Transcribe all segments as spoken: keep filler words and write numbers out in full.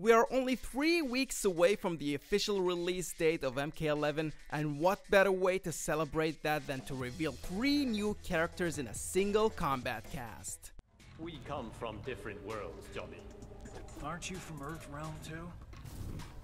We are only three weeks away from the official release date of M K eleven, and what better way to celebrate that than to reveal three new characters in a single combat cast. We come from different worlds, Johnny. Aren't you from Earth Realm too?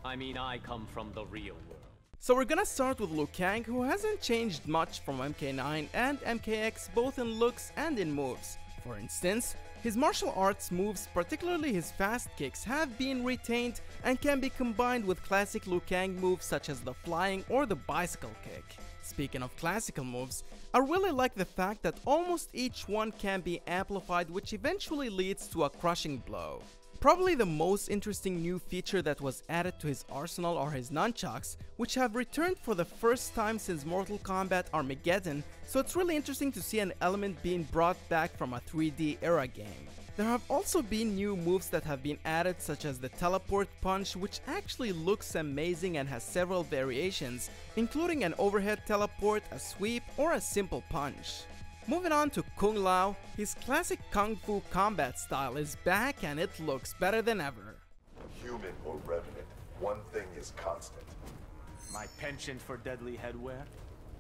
I mean, I come from the real world. So we're gonna start with Liu Kang, who hasn't changed much from M K nine and M K X, both in looks and in moves. For instance, his martial arts moves, particularly his fast kicks, have been retained and can be combined with classic Liu Kang moves such as the flying or the bicycle kick. Speaking of classical moves, I really like the fact that almost each one can be amplified, which eventually leads to a crushing blow. Probably the most interesting new feature that was added to his arsenal are his nunchucks, which have returned for the first time since Mortal Kombat Armageddon, so it's really interesting to see an element being brought back from a three D era game. There have also been new moves that have been added, such as the teleport punch, which actually looks amazing and has several variations, including an overhead teleport, a sweep, or a simple punch. Moving on to Kung Lao, his classic kung fu combat style is back and it looks better than ever. Human or revenant, one thing is constant. My penchant for deadly headwear?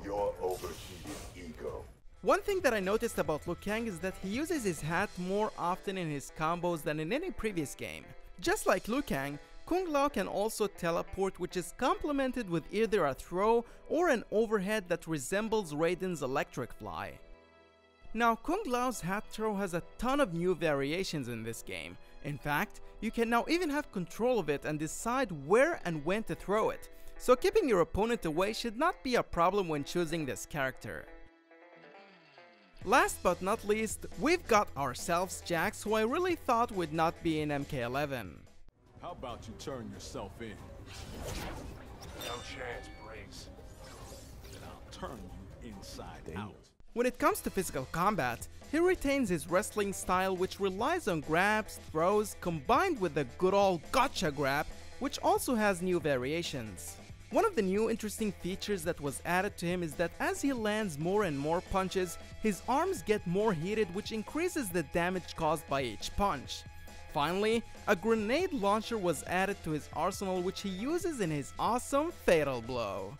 Your overheated ego. One thing that I noticed about Liu Kang is that he uses his hat more often in his combos than in any previous game. Just like Liu Kang, Kung Lao can also teleport, which is complemented with either a throw or an overhead that resembles Raiden's electric fly. Now, Kung Lao's hat throw has a ton of new variations in this game. In fact, you can now even have control of it and decide where and when to throw it, so keeping your opponent away should not be a problem when choosing this character. Last but not least, we've got ourselves Jax, who I really thought would not be in M K eleven. How about you turn yourself in? No chance, Briggs. Then I'll turn you inside out. When it comes to physical combat, he retains his wrestling style, which relies on grabs, throws, combined with the good old gotcha grab, which also has new variations. One of the new interesting features that was added to him is that as he lands more and more punches, his arms get more heated, which increases the damage caused by each punch. Finally, a grenade launcher was added to his arsenal, which he uses in his awesome Fatal Blow.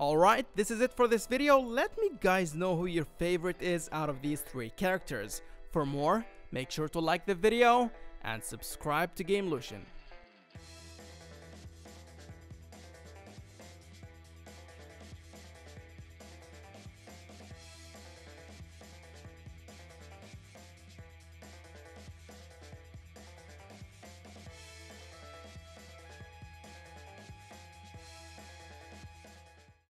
Alright, this is it for this video. Let me guys know who your favorite is out of these three characters. For more, make sure to like the video and subscribe to Gamelution.